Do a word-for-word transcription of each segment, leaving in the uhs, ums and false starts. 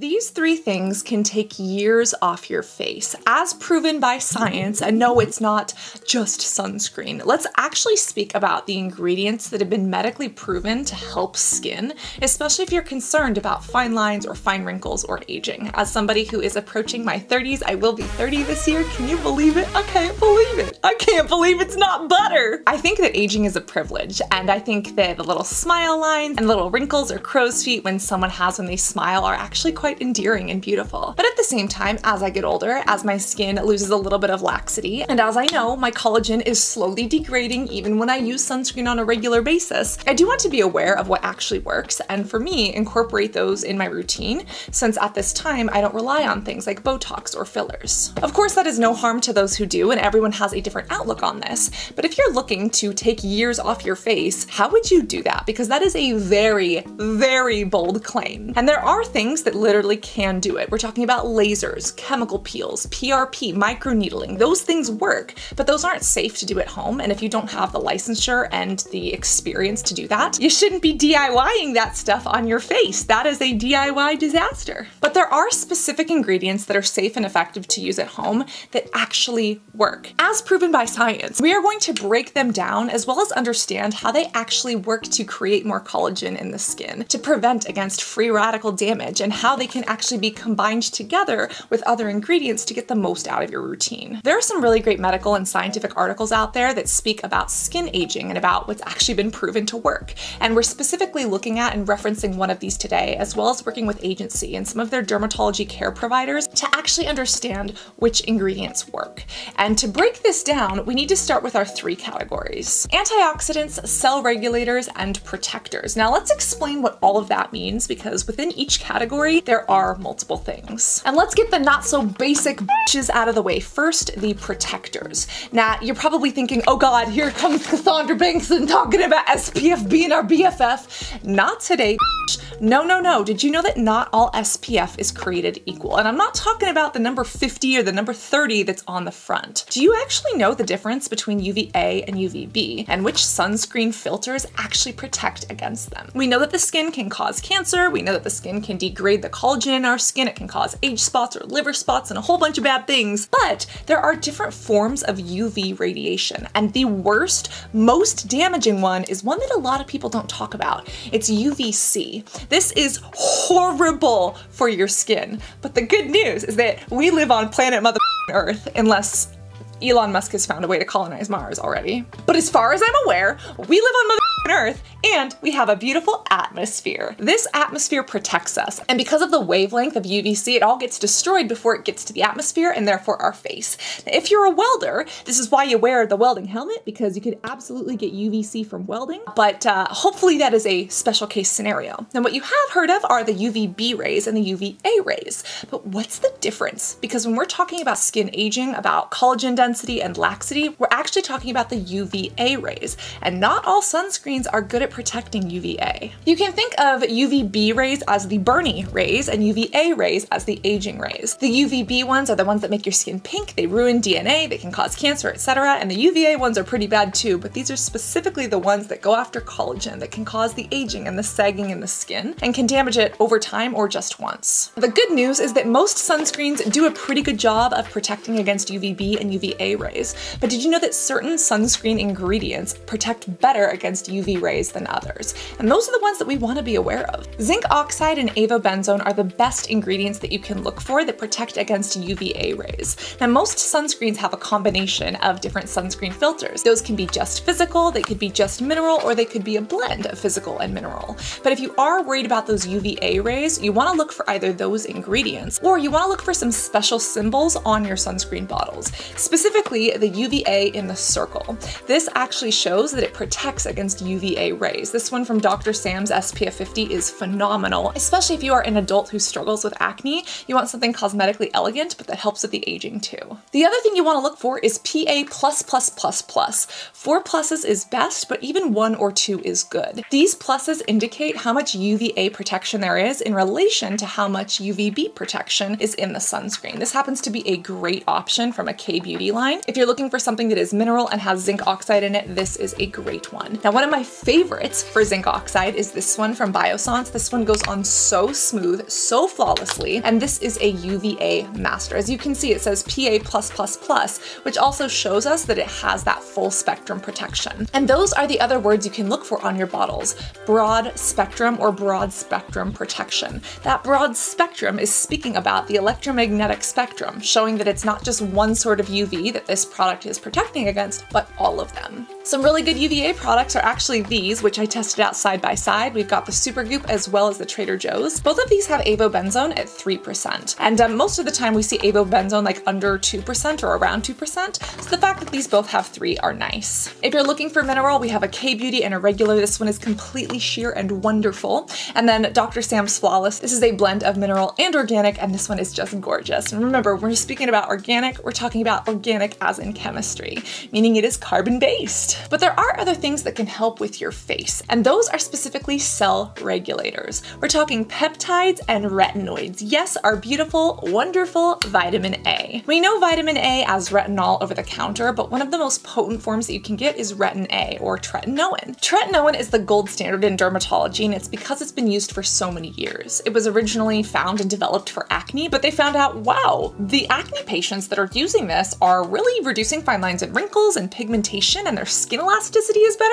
These three things can take years off your face, as proven by science, and no, it's not just sunscreen. Let's actually speak about the ingredients that have been medically proven to help skin, especially if you're concerned about fine lines or fine wrinkles or aging. As somebody who is approaching my thirties, I will be thirty this year, can you believe it? I can't believe it. I can't believe it's not butter. I think that aging is a privilege, and I think that the little smile lines and little wrinkles or crow's feet when someone has when they smile are actually quite endearing and beautiful. But at the same time, as I get older, as my skin loses a little bit of laxity, and as I know my collagen is slowly degrading even when I use sunscreen on a regular basis, I do want to be aware of what actually works, and for me, incorporate those in my routine, since at this time I don't rely on things like Botox or fillers. Of course, that is no harm to those who do, and everyone has a different outlook on this, but if you're looking to take years off your face, how would you do that? Because that is a very, very bold claim. And there are things that literally can do it. We're talking about lasers, chemical peels, P R P, microneedling. Those things work, but those aren't safe to do at home. And if you don't have the licensure and the experience to do that, you shouldn't be DIYing that stuff on your face. That is a D I Y disaster. But there are specific ingredients that are safe and effective to use at home that actually work, as proven by science. We are going to break them down as well as understand how they actually work to create more collagen in the skin, to prevent against free radical damage, and how they can actually be combined together with other ingredients to get the most out of your routine. There are some really great medical and scientific articles out there that speak about skin aging and about what's actually been proven to work. And we're specifically looking at and referencing one of these today, as well as working with Agency and some of their dermatology care providers to actually understand which ingredients work. And to break this down, we need to start with our three categories: antioxidants, cell regulators, and protectors. Now let's explain what all of that means, because within each category, there are multiple things. And let's get the not so basic bitches out of the way. First, the protectors. Now, you're probably thinking, oh God, here comes Cassandra Bankson talking about S P F being our B F F. Not today, bitch. No, no, no. Did you know that not all S P F is created equal? And I'm not talking about the number fifty or the number thirty that's on the front. Do you actually know the difference between U V A and U V B, and which sunscreen filters actually protect against them? We know that the skin can cause cancer. We know that the skin can degrade the collagen in our skin. It can cause age spots or liver spots and a whole bunch of bad things. But there are different forms of U V radiation, and the worst, most damaging one is one that a lot of people don't talk about. It's U V C. This is horrible for your skin. But the good news is that we live on planet mother Earth, unless Elon Musk has found a way to colonize Mars already. But as far as I'm aware, we live on mother Earth, and we have a beautiful atmosphere. This atmosphere protects us, and because of the wavelength of U V C, it all gets destroyed before it gets to the atmosphere and therefore our face. Now, if you're a welder, this is why you wear the welding helmet, because you could absolutely get U V C from welding, but uh, hopefully that is a special case scenario. Now, what you have heard of are the U V B rays and the U V A rays, but what's the difference? Because when we're talking about skin aging, about collagen density and laxity, we're actually talking about the U V A rays, and not all sunscreen are good at protecting U V A. You can think of U V B rays as the Bernie rays and U V A rays as the aging rays. The U V B ones are the ones that make your skin pink, they ruin D N A, they can cause cancer, et cetera. And the U V A ones are pretty bad too, but these are specifically the ones that go after collagen, that can cause the aging and the sagging in the skin and can damage it over time or just once. The good news is that most sunscreens do a pretty good job of protecting against U V B and U V A rays, but did you know that certain sunscreen ingredients protect better against U V B U V rays than others? And those are the ones that we want to be aware of. Zinc oxide and avobenzone are the best ingredients that you can look for that protect against U V A rays. Now, most sunscreens have a combination of different sunscreen filters. Those can be just physical, they could be just mineral, or they could be a blend of physical and mineral. But if you are worried about those U V A rays, you want to look for either those ingredients, or you want to look for some special symbols on your sunscreen bottles, specifically the U V A in the circle. This actually shows that it protects against U V A rays. This one from Doctor Sam's S P F fifty is phenomenal, especially if you are an adult who struggles with acne. You want something cosmetically elegant, but that helps with the aging too. The other thing you want to look for is P A plus plus plus plus. Four pluses is best, but even one or two is good. These pluses indicate how much U V A protection there is in relation to how much U V B protection is in the sunscreen. This happens to be a great option from a K Beauty line. If you're looking for something that is mineral and has zinc oxide in it, this is a great one. Now, one of my my favorites for zinc oxide is this one from Biossance. This one goes on so smooth, so flawlessly, and this is a U V A master. As you can see, it says P A plus plus plus, which also shows us that it has that full spectrum protection. And those are the other words you can look for on your bottles: broad spectrum or broad spectrum protection. That broad spectrum is speaking about the electromagnetic spectrum, showing that it's not just one sort of U V that this product is protecting against, but all of them. Some really good U V A products are actually these, which I tested out side by side. We've got the Supergoop as well as the Trader Joe's. Both of these have avobenzone at three percent. And um, most of the time we see avobenzone like under two percent or around two percent. So the fact that these both have three are nice. If you're looking for mineral, we have a K-Beauty and a regular. This one is completely sheer and wonderful. And then Doctor Sam's Flawless. This is a blend of mineral and organic, and this one is just gorgeous. And remember, when we're speaking about organic, we're talking about organic as in chemistry, meaning it is carbon-based. But there are other things that can help with your face, and those are specifically cell regulators. We're talking peptides and retinoids. Yes, our beautiful, wonderful vitamin A. We know vitamin A as retinol over the counter, but one of the most potent forms that you can get is retin A, or tretinoin. Tretinoin is the gold standard in dermatology, and it's because it's been used for so many years. It was originally found and developed for acne, but they found out, wow, the acne patients that are using this are really reducing fine lines and wrinkles and pigmentation, and their skin elasticity is better.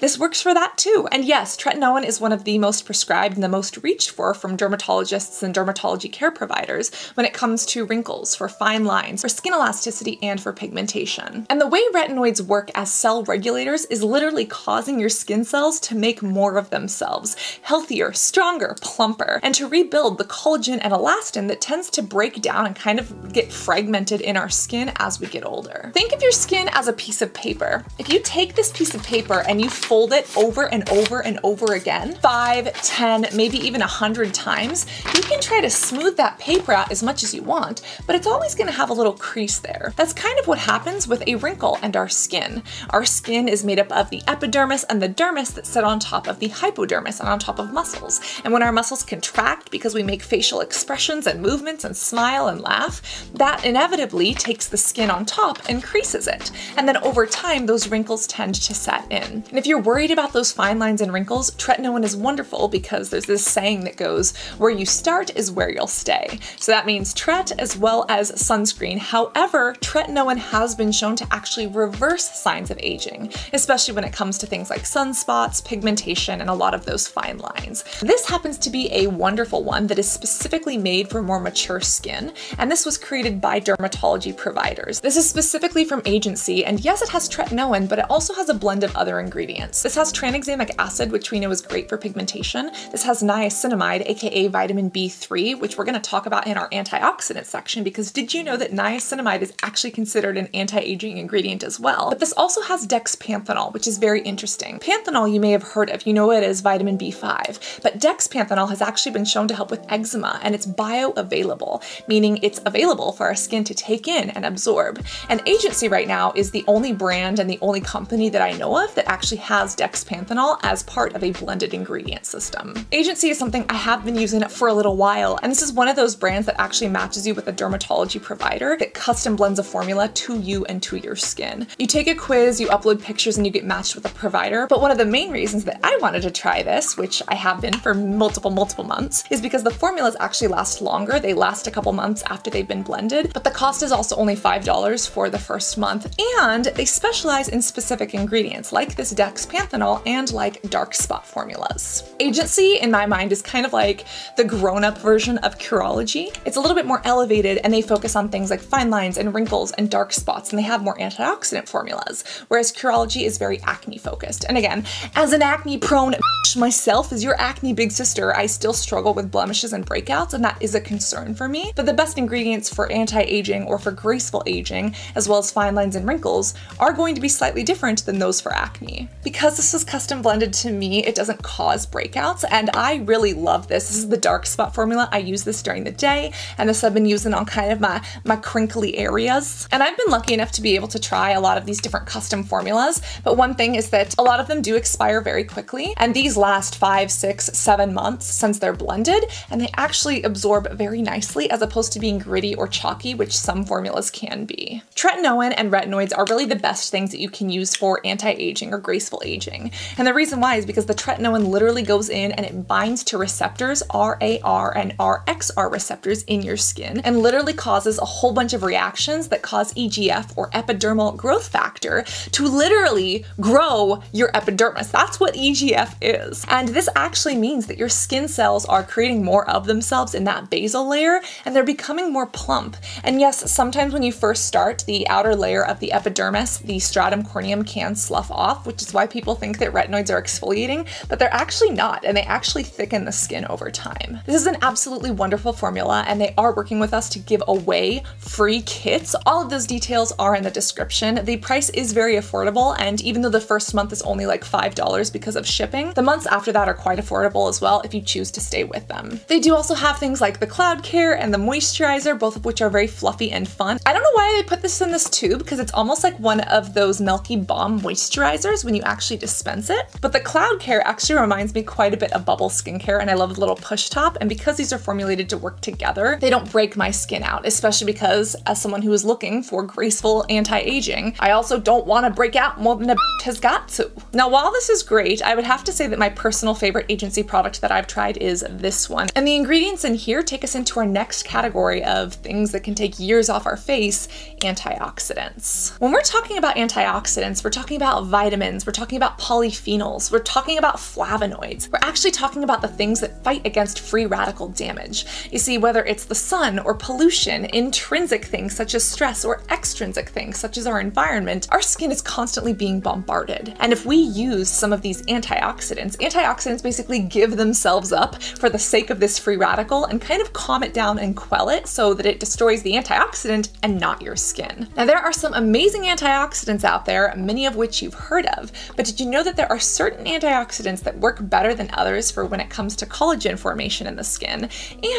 This works for that too. And yes, tretinoin is one of the most prescribed and the most reached for from dermatologists and dermatology care providers when it comes to wrinkles, for fine lines, for skin elasticity, and for pigmentation. And the way retinoids work as cell regulators is literally causing your skin cells to make more of themselves, healthier, stronger, plumper, and to rebuild the collagen and elastin that tends to break down and kind of get fragmented in our skin as we get older. Think of your skin as a piece of paper. If you take this piece of paper and you fold it over and over and over again, five, ten, maybe even a hundred times, you can try to smooth that paper out as much as you want, but it's always gonna have a little crease there. That's kind of what happens with a wrinkle and our skin. Our skin is made up of the epidermis and the dermis that sit on top of the hypodermis and on top of muscles. And when our muscles contract because we make facial expressions and movements and smile and laugh, that inevitably takes the skin on top and creases it. And then over time, those wrinkles tend to set in. And if you're worried about those fine lines and wrinkles, tretinoin is wonderful because there's this saying that goes, where you start is where you'll stay. So that means tret as well as sunscreen. However, tretinoin has been shown to actually reverse signs of aging, especially when it comes to things like sunspots, pigmentation, and a lot of those fine lines. This happens to be a wonderful one that is specifically made for more mature skin, and this was created by dermatology providers. This is specifically from Agency, and yes, it has tretinoin, but it also has a blend of other ingredients. This has tranexamic acid, which we know is great for pigmentation. This has niacinamide, aka vitamin B three, which we're going to talk about in our antioxidant section, because did you know that niacinamide is actually considered an anti-aging ingredient as well? But this also has dexpanthenol, which is very interesting. Panthenol you may have heard of, you know it is vitamin B five, but dexpanthenol has actually been shown to help with eczema, and it's bioavailable, meaning it's available for our skin to take in and absorb. And Agency right now is the only brand and the only company that I know of that actually has dexpanthenol as part of a blended ingredient system. Agency is something I have been using for a little while, and this is one of those brands that actually matches you with a dermatology provider that custom blends a formula to you and to your skin. You take a quiz, you upload pictures, and you get matched with a provider. But one of the main reasons that I wanted to try this, which I have been for multiple, multiple months, is because the formulas actually last longer. They last a couple months after they've been blended, but the cost is also only five dollars for the first month, and they specialize in specific ingredients like this dexpanthenol and like dark spot formulas. Agency, in my mind, is kind of like the grown-up version of Curology. It's a little bit more elevated, and they focus on things like fine lines and wrinkles and dark spots, and they have more antioxidant formulas, whereas Curology is very acne-focused. And again, as an acne-prone bitch myself, as your acne big sister, I still struggle with blemishes and breakouts, and that is a concern for me. But the best ingredients for anti-aging or for graceful aging, as well as fine lines and wrinkles, are going to be slightly different than those for acne. Because this was custom blended to me, it doesn't cause breakouts, and I really love this. This is the dark spot formula. I use this during the day, and this I've been using on kind of my, my crinkly areas. And I've been lucky enough to be able to try a lot of these different custom formulas, but one thing is that a lot of them do expire very quickly, and these last five, six, seven months since they're blended, and they actually absorb very nicely as opposed to being gritty or chalky, which some formulas can be. Tretinoin and retinoids are really the best things that you can use for anti-aging or graceful anti-aging. And the reason why is because the tretinoin literally goes in and it binds to receptors, R A R and R X R receptors in your skin, and literally causes a whole bunch of reactions that cause E G F, or epidermal growth factor, to literally grow your epidermis. That's what E G F is. And this actually means that your skin cells are creating more of themselves in that basal layer, and they're becoming more plump. And yes, sometimes when you first start, the outer layer of the epidermis, the stratum corneum, can slough off, which is why people think that retinoids are exfoliating, but they're actually not, and they actually thicken the skin over time. This is an absolutely wonderful formula, and they are working with us to give away free kits. All of those details are in the description. The price is very affordable, and even though the first month is only like five dollars because of shipping, the months after that are quite affordable as well if you choose to stay with them. They do also have things like the Cloud Care and the moisturizer, both of which are very fluffy and fun. I don't know why they put this in this tube, because it's almost like one of those Milky Balm moisturizers when you actually dispense it. But the Cloud Care actually reminds me quite a bit of Bubble Skincare, and I love the little push top. And because these are formulated to work together, they don't break my skin out, especially because as someone who is looking for graceful anti-aging, I also don't want to break out more than a bitch has got to. Now, while this is great, I would have to say that my personal favorite Agency product that I've tried is this one. And the ingredients in here take us into our next category of things that can take years off our face, antioxidants. When we're talking about antioxidants, we're talking about vitamins, we're talking about polyphenols, we're talking about flavonoids. We're actually talking about the things that fight against free radical damage. You see, whether it's the sun or pollution, intrinsic things such as stress, or extrinsic things such as our environment, our skin is constantly being bombarded. And if we use some of these antioxidants, antioxidants basically give themselves up for the sake of this free radical and kind of calm it down and quell it so that it destroys the antioxidant and not your skin. Now, there are some amazing antioxidants out there, many of which you've heard of, but did you know that there are certain antioxidants that work better than others for when it comes to collagen formation in the skin,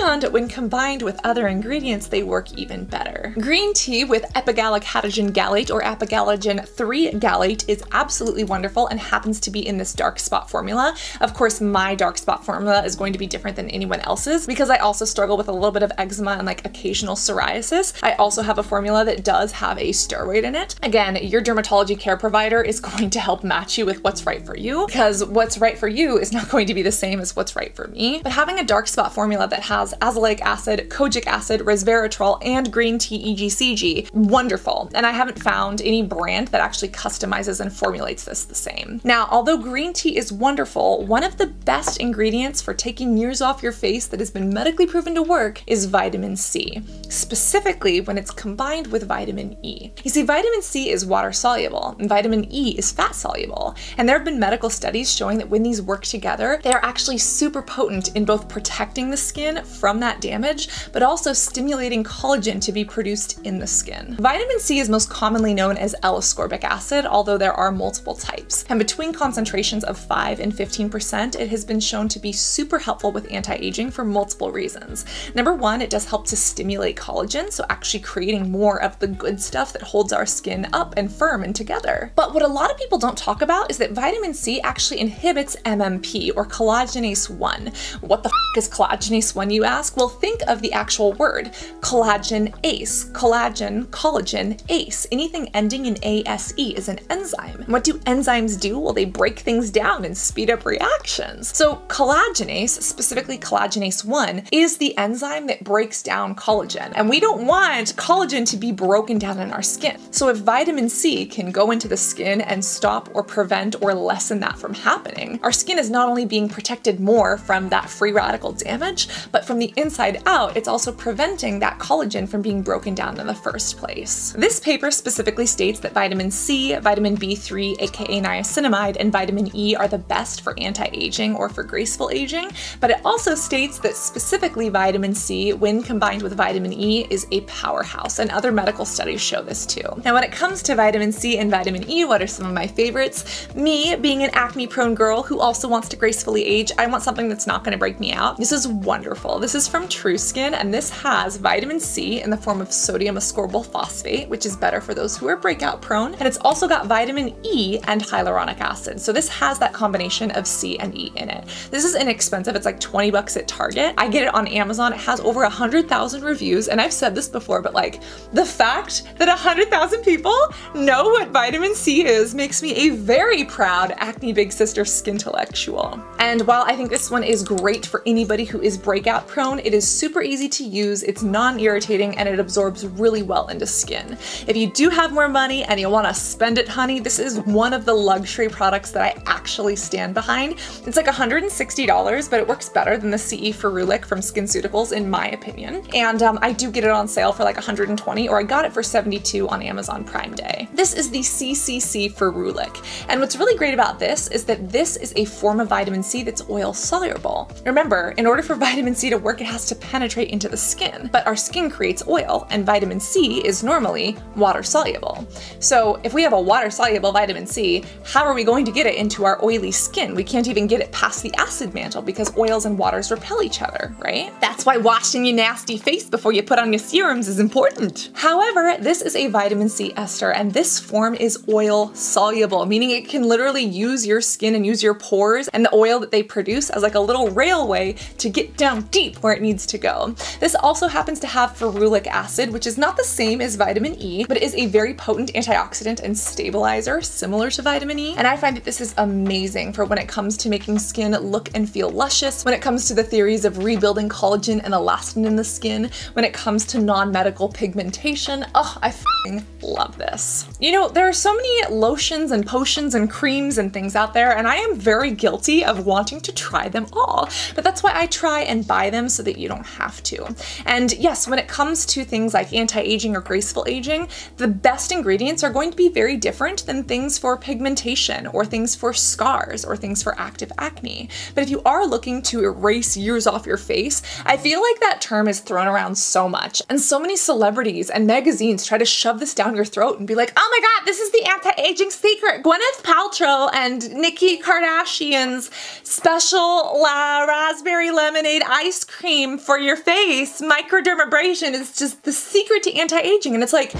and when combined with other ingredients, they work even better. Green tea with epigallic halogen gallate, or apigallagin three gallate, is absolutely wonderful and happens to be in this dark spot formula. Of course, my dark spot formula is going to be different than anyone else's because I also struggle with a little bit of eczema and like occasional psoriasis. I also have a formula that does have a steroid in it. Again, your dermatology care provider is going to help match you with what's right for you, because what's right for you is not going to be the same as what's right for me. But having a dark spot formula that has azelaic acid, kojic acid, resveratrol, and green tea E G C G, wonderful. And I haven't found any brand that actually customizes and formulates this the same. Now, although green tea is wonderful, one of the best ingredients for taking years off your face that has been medically proven to work is vitamin C, specifically when it's combined with vitamin E. You see, vitamin C is water soluble and vitamin E is fat soluble. And there have been medical studies showing that when these work together, they are actually super potent in both protecting the skin from that damage, but also stimulating collagen to be produced in the skin. Vitamin C is most commonly known as L-ascorbic acid, although there are multiple types. And between concentrations of five and fifteen percent, it has been shown to be super helpful with anti-aging for multiple reasons. Number one, it does help to stimulate collagen, so actually creating more of the good stuff that holds our skin up and firm and together. But what a lot of people don't talk about is that vitamin C actually inhibits M M P, or collagenase one. What the f is collagenase one, you ask? Well, think of the actual word, collagenase, collagen, collagen, ase. Anything ending in ase is an enzyme. And what do enzymes do? Well, they break things down and speed up reactions. So collagenase, specifically collagenase one, is the enzyme that breaks down collagen. And we don't want collagen to be broken down in our skin. So if vitamin C can go into the skin and stop or prevent or lessen that from happening, our skin is not only being protected more from that free radical damage, but from the inside out, it's also preventing that collagen from being broken down in the first place. This paper specifically states that vitamin C, vitamin B three, aka niacinamide, and vitamin E are the best for anti-aging or for graceful aging, but it also states that specifically vitamin C, when combined with vitamin E, is a powerhouse, and other medical studies show this too. Now, when it comes to vitamin C and vitamin E, what are some of my favorites? Me, being an acne-prone girl who also wants to gracefully age, I want something that's not going to break me out. This is wonderful. This is from TruSkin, and this has vitamin C in the form of sodium ascorbyl phosphate, which is better for those who are breakout prone, and it's also got vitamin E and hyaluronic acid. So this has that combination of C and E in it. This is inexpensive. It's like twenty bucks at Target. I get it on Amazon. It has over one hundred thousand reviews, and I've said this before, but like the fact that one hundred thousand people know what vitamin C is makes me a very very proud Acne Big Sister Skintellectual. And while I think this one is great for anybody who is breakout prone, it is super easy to use, it's non-irritating, and it absorbs really well into skin. If you do have more money and you want to spend it, honey, this is one of the luxury products that I actually stand behind. It's like one hundred sixty dollars, but it works better than the C E Ferulic from SkinCeuticals, in my opinion. And um, I do get it on sale for like one hundred twenty dollars, or I got it for seventy-two dollars on Amazon Prime Day. This is the C C C Ferulic. And what's really great about this is that this is a form of vitamin C that's oil soluble. Remember, in order for vitamin C to work, it has to penetrate into the skin, but our skin creates oil, and vitamin C is normally water soluble. So if we have a water soluble vitamin C, how are we going to get it into our oily skin? We can't even get it past the acid mantle because oils and waters repel each other, right? That's why washing your nasty face before you put on your serums is important. However, this is a vitamin C ester, and this form is oil soluble, meaning it can literally use your skin and use your pores and the oil that they produce as like a little railway to get down deep where it needs to go. This also happens to have ferulic acid, which is not the same as vitamin E, but is a very potent antioxidant and stabilizer similar to vitamin E. And I find that this is amazing for when it comes to making skin look and feel luscious, when it comes to the theories of rebuilding collagen and elastin in the skin, when it comes to non-medical pigmentation. Oh, I f***ing love this. You know, there are so many lotions and potions and creams and things out there, and I am very guilty of wanting to try them all, but that's why I try and buy them so that you don't have to. And yes, when it comes to things like anti-aging or graceful aging, the best ingredients are going to be very different than things for pigmentation or things for scars or things for active acne. But if you are looking to erase years off your face, I feel like that term is thrown around so much, and so many celebrities and magazines try to shove this down your throat and be like, oh my god, this is the anti-aging secret, Gwyneth Paltrow and Nikki Kardashian's special uh, raspberry lemonade ice cream for your face, microdermabrasion is just the secret to anti-aging. And it's like,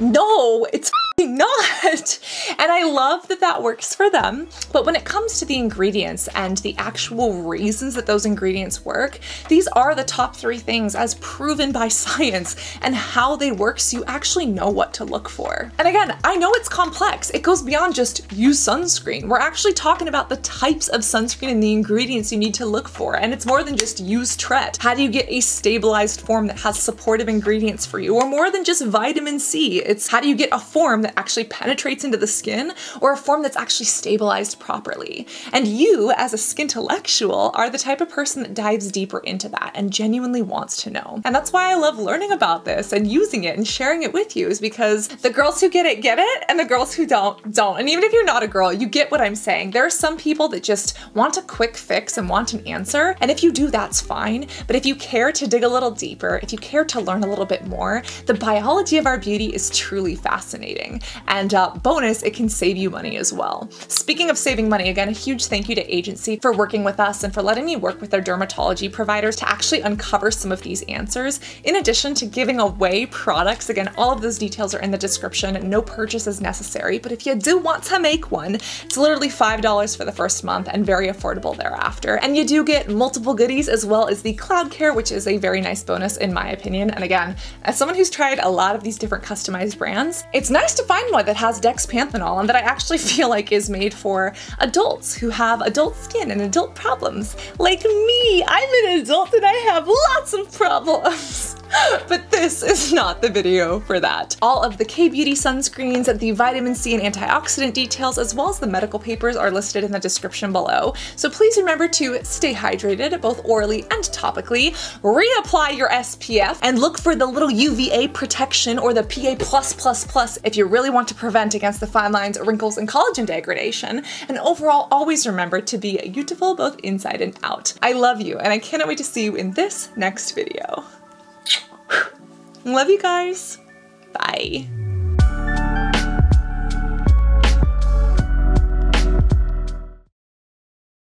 no, it's not. And I love that that works for them, but when it comes to the ingredients and the actual reasons that those ingredients work, these are the top three things as proven by science and how they work, so you actually know what to look for. And again, I know it's complex. It goes beyond just use sunscreen. We're actually talking about the types of sunscreen and the ingredients you need to look for, and it's more than just use Tret. How do you get a stabilized form that has supportive ingredients for you? Or more than just vitamin C, it's how do you get a form that actually penetrates into the skin, or a form that's actually stabilized properly. And you, as a Skintellectual, are the type of person that dives deeper into that and genuinely wants to know. And that's why I love learning about this and using it and sharing it with you, is because the girls who get it, get it, and the girls who don't, don't. And even if you're not a girl, you get what I'm saying. There are some people that just want a quick fix and want an answer, and if you do, that's fine. But if you care to dig a little deeper, if you care to learn a little bit more, the biology of our beauty is truly fascinating. And uh, bonus, it can save you money as well. Speaking of saving money, again, a huge thank you to Agency for working with us and for letting me work with their dermatology providers to actually uncover some of these answers, in addition to giving away products. Again, all of those details are in the description. No purchase is necessary, but if you do want to make one, it's literally five dollars for the first month and very affordable thereafter. And you do get multiple goodies, as well as the cloud care, which is a very nice bonus in my opinion. And again, as someone who's tried a lot of these different customized brands, it's nice to find one that has dexpanthenol and that I actually feel like is made for adults who have adult skin and adult problems. Like me, I'm an adult and I have lots of problems. But this is not the video for that. All of the K-Beauty sunscreens, the vitamin C and antioxidant details, as well as the medical papers are listed in the description below. So please remember to stay hydrated, both orally and topically, reapply your S P F, and look for the little U V A protection or the P A plus plus plus if you really want to prevent against the fine lines, wrinkles, and collagen degradation. And overall, always remember to be beautiful both inside and out. I love you, and I cannot wait to see you in this next video. Love you guys. Bye.